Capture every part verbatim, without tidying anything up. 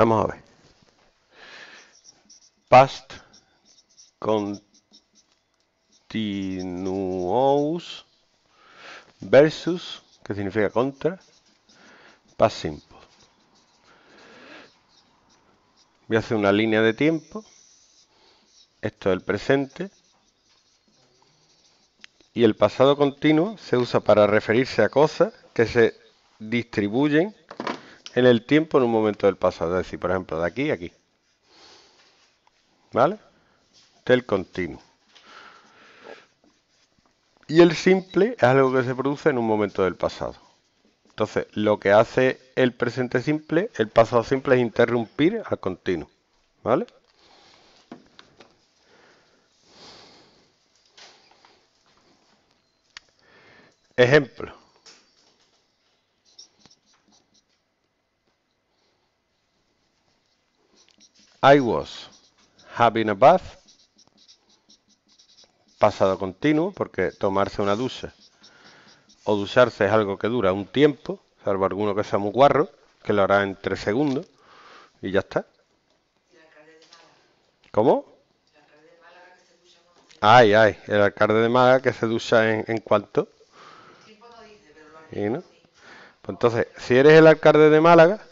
Vamos a ver. Past continuous versus, que significa contra, past simple. Voy a hacer una línea de tiempo. Esto es el presente. Y el pasado continuo se usa para referirse a cosas que se distribuyen en el tiempo en un momento del pasado. Es decir, por ejemplo, de aquí a aquí. ¿Vale? Este es el continuo. Y el simple es algo que se produce en un momento del pasado. Entonces, lo que hace el presente simple, el pasado simple, es interrumpir al continuo. ¿Vale? Ejemplo. I was having a bath. Pasado continuo, porque tomarse una ducha o ducharse es algo que dura un tiempo, salvo alguno que sea muy guarro, que lo hará en tres segundos y ya está. ¿Cómo? Ay, ay, el alcalde de Málaga que se ducha en, en cuánto. ¿Y no? Pues entonces, si eres el alcalde de Málaga,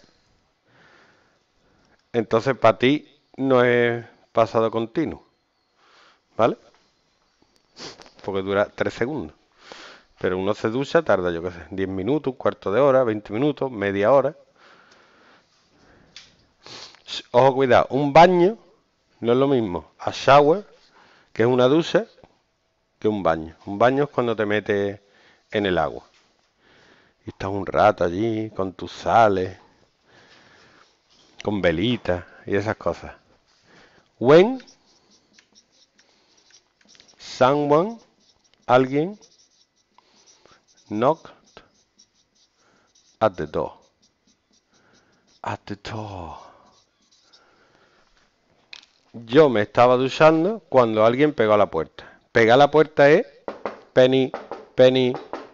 entonces para ti no es pasado continuo, ¿vale? Porque dura tres segundos. Pero uno se ducha, tarda, yo qué sé, diez minutos, un cuarto de hora, veinte minutos, media hora. Ojo, cuidado, un baño no es lo mismo a shower, que es una ducha, que un baño. Un baño es cuando te metes en el agua y estás un rato allí con tus sales, con velitas y esas cosas. When someone, alguien, knocked at the door. At the door. Yo me estaba duchando cuando alguien pegó a la puerta. Pegar a la puerta es penny, penny,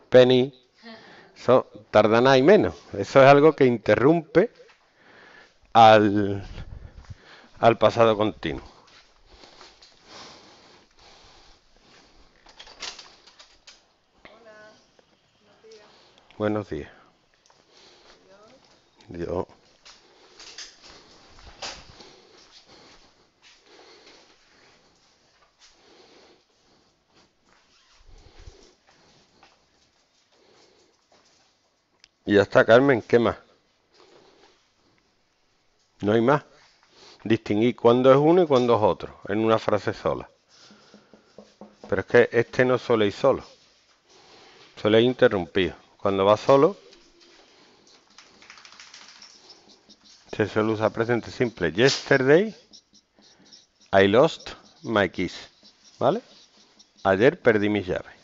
penny. Eso tarda nada y menos. Eso es algo que interrumpe al, al pasado continuo. Hola. Buenos días. Buenos días. Yo. Y ya está, Carmen, ¿qué más? No hay más. Distinguir cuándo es uno y cuándo es otro, en una frase sola. Pero es que este no suele ir solo. Suele ir interrumpido. Cuando va solo, se suele usar presente simple. Yesterday, I lost my keys. ¿Vale? Ayer perdí mis llaves.